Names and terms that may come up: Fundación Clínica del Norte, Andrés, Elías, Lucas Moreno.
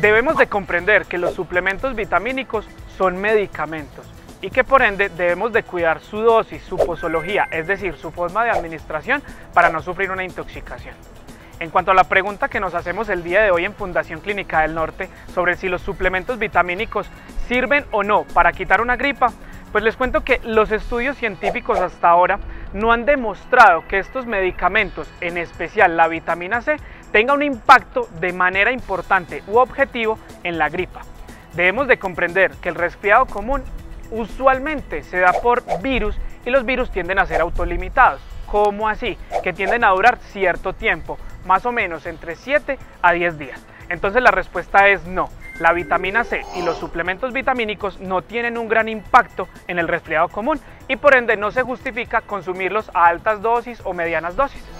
Debemos de comprender que los suplementos vitamínicos son medicamentos y que por ende debemos de cuidar su dosis, su posología, es decir, su forma de administración para no sufrir una intoxicación. En cuanto a la pregunta que nos hacemos el día de hoy en Fundación Clínica del Norte sobre si los suplementos vitamínicos sirven o no para quitar una gripa, pues les cuento que los estudios científicos hasta ahora no han demostrado que estos medicamentos, en especial la vitamina C, tenga un impacto de manera importante u objetivo en la gripa. Debemos de comprender que el resfriado común usualmente se da por virus y los virus tienden a ser autolimitados. ¿Cómo así? Que tienden a durar cierto tiempo, más o menos entre 7 a 10 días. Entonces la respuesta es no. La vitamina C y los suplementos vitamínicos no tienen un gran impacto en el resfriado común y por ende no se justifica consumirlos a altas dosis o medianas dosis.